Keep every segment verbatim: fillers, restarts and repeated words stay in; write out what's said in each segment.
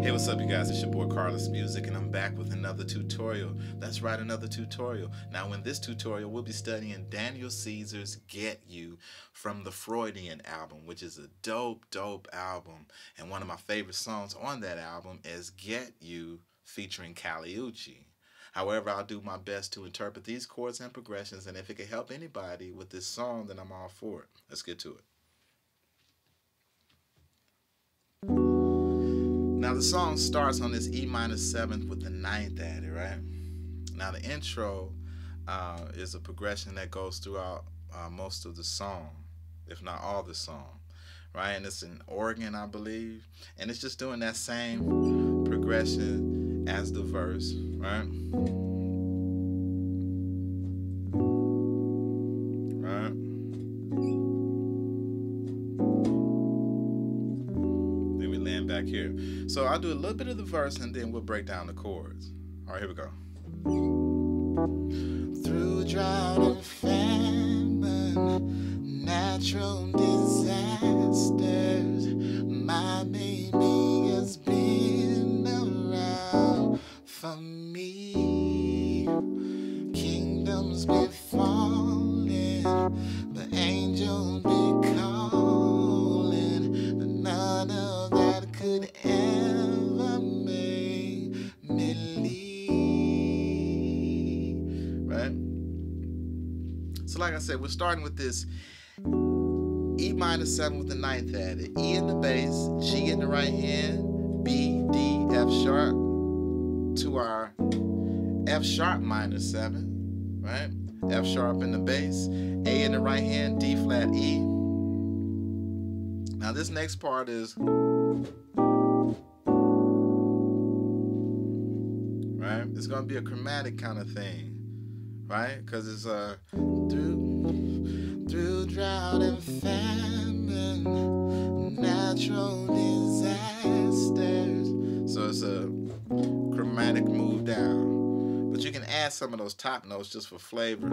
Hey, what's up, you guys? It's your boy Karlis Music, and I'm back with another tutorial. That's right, another tutorial. Now, in this tutorial, we'll be studying Daniel Caesar's Get You from the Freudian album, which is a dope, dope album. And one of my favorite songs on that album is Get You featuring Kali Uchis. However, I'll do my best to interpret these chords and progressions, and if it can help anybody with this song, then I'm all for it. Let's get to it. Now the song starts on this E minor seventh with the ninth added, right? Now the intro uh, is a progression that goes throughout uh, most of the song, if not all the song, right? And it's in organ, I believe, and it's just doing that same progression as the verse, right? Back here. So I'll do a little bit of the verse and then we'll break down the chords. All right, here we go. Through drought and famine, natural disasters, my baby has been around for me. Kingdoms be falling, but angels be calling, but none of could ever make me leave, right? So like I said, we're starting with this E minor seven with the ninth added, E in the bass, G in the right hand, B, D, F sharp to our F sharp minor seven, right? F sharp in the bass, A in the right hand, D flat, E. Now this next part is right? It's gonna be a chromatic kind of thing, right? Because it's a uh, through through drought and famine, natural disasters. So it's a chromatic move down, but you can add some of those top notes just for flavor,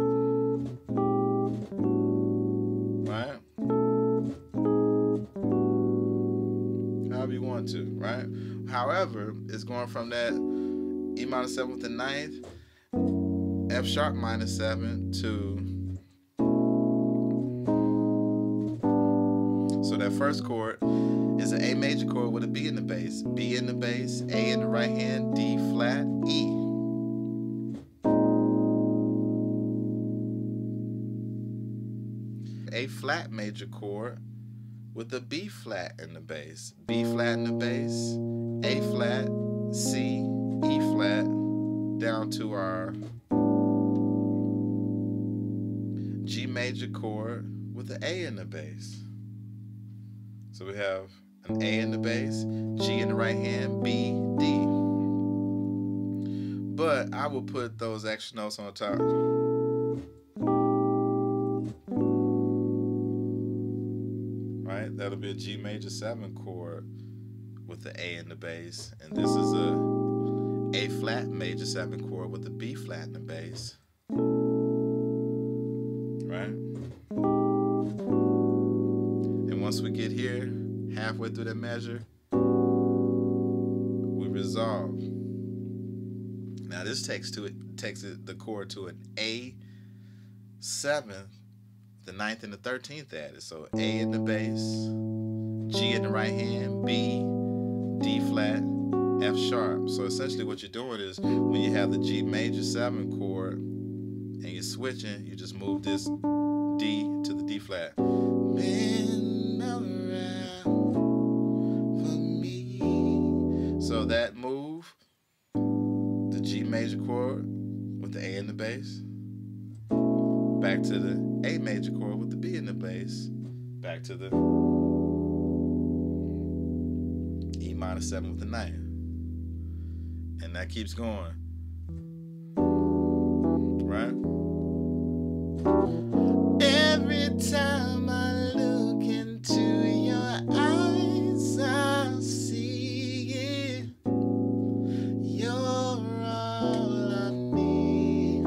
right? However you want to, right? However, it's going from that E minor seven with the ninth, F sharp minor seven to, so that first chord is an A major chord with a B in the bass, B in the bass, A in the right hand, D flat, E. A flat major chord with a B flat in the bass, B flat in the bass, A flat, C, E flat down to our G major chord with an A in the bass. So we have an A in the bass, G in the right hand, B, D. But I will put those extra notes on top. Right? That'll be a G major seven chord with the A in the bass. And this is a A flat major seven chord with a B flat in the bass, right? And once we get here, halfway through that measure, we resolve. Now this takes to it takes it, the chord to an A seventh, the ninth and the thirteenth added. So A in the bass, G in the right hand, B, D flat, F sharp. So essentially what you're doing is when you have the G major seven chord and you're switching, you just move this D to the D flat. So that move, the G major chord with the A in the bass, back to the A major chord with the B in the bass, back to the E minor seven with the ninth. And that keeps going, right? Every time I look into your eyes, I see it. You're all I need.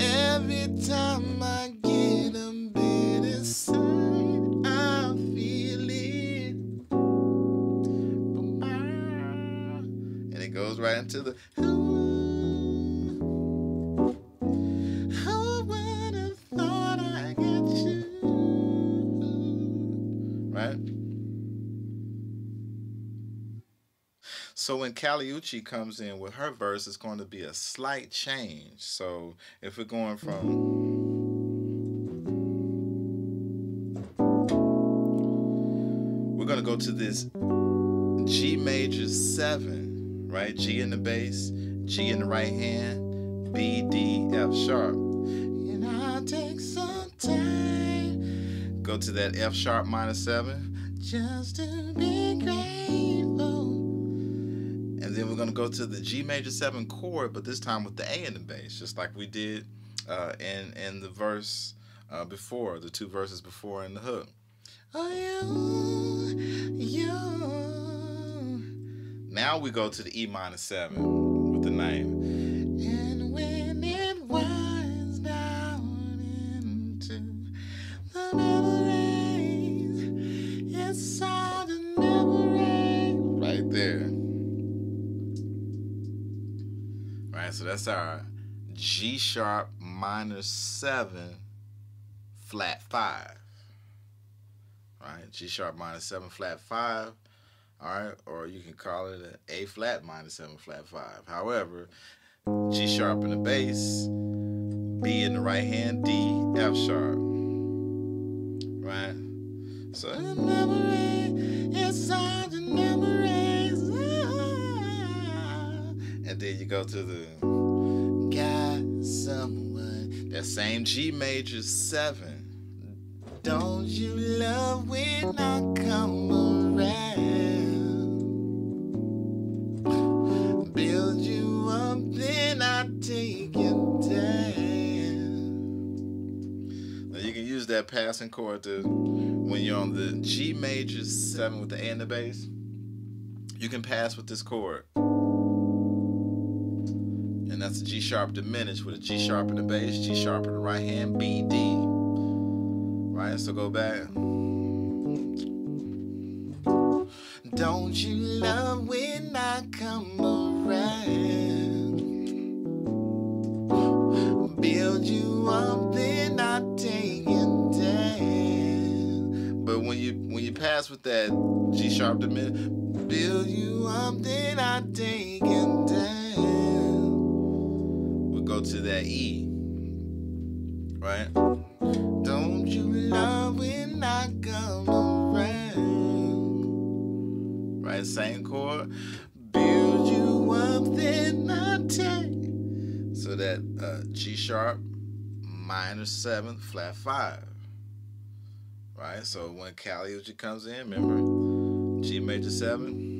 Every time I get a bit inside. right into the ooh, who would have thought I get you, right? So when Kali Uchis comes in with her verse, it's going to be a slight change. So if we're going from we're gonna go to this G major seven, right? G in the bass, G in the right hand, B, D, F sharp. And I'll take some time. Go to that F sharp minor seven, just to be grateful. And then we're gonna go to the G major seven chord, but this time with the A in the bass, just like we did uh, in in the verse uh, before, the two verses before in the hook. Oh, you, you. Now we go to the E minor seven with the name. And when it winds down into the memories, it's all the memories. Right there. All right, so that's our G sharp minor seven flat five. Right, G sharp minor seven flat five, all right, or you can call it an A flat minor seven flat five. However, G sharp in the bass, B in the right hand, D, F sharp, right? So the memory, it's all the memories, ah. And then you go to the got someone, that same G major seven. Don't you love when I come around? Build you up, then I take you down. Now you can use that passing chord to when you're on the G major seven with the A in the bass. You can pass with this chord, and that's a G sharp diminished with a G sharp in the bass, G sharp in the right hand, B, D. Right, so go back. Don't you love when I come around? Build you up, then I take you down. But when you when you pass with that G sharp diminished, build you up, then I take you down. We'll go to that E. Right? Don't you love when I come around? Right, same chord. Build you up, then I take. So that uh, G sharp, minor seven, flat five. Right, so when Kali Uchis comes in, remember, G major seven.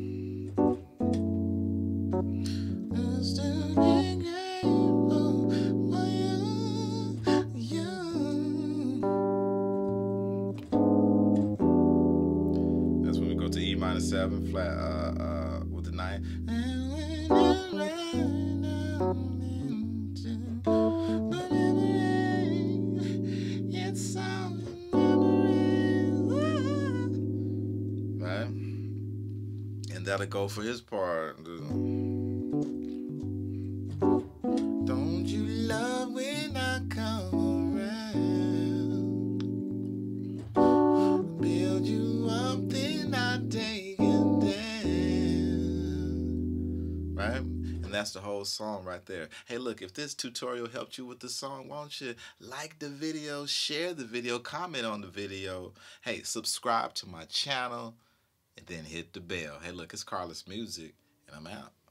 Seven flat uh, uh, with the nine. Right? And that'll go for his part. Don't you love when I come around? Build you up, then I take. Right? And that's the whole song right there. Hey, look, if this tutorial helped you with the song, why don't you like the video, share the video, comment on the video. Hey, subscribe to my channel, and then hit the bell. Hey, look, it's Karlis Music, and I'm out.